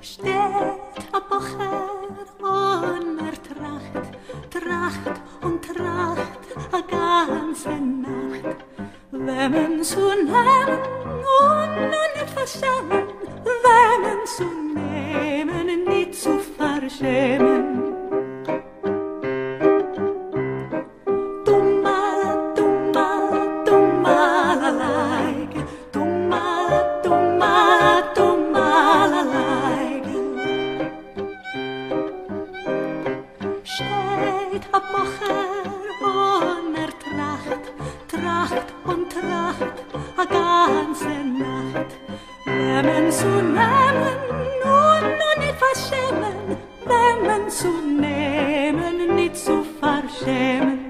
Steht ein Pocher ohne Tracht, Tracht und Tracht, a ganze Nacht. Wenn man zu nahen und nicht verschämen, wenn man zu nehmen, nicht zu verschämen. Steht a Pocher ohne Tracht, Tracht und Tracht, a ganze Nacht. Nehmen zu nehmen und nicht verschämen, nehmen zu nehmen, nicht zu verschämen.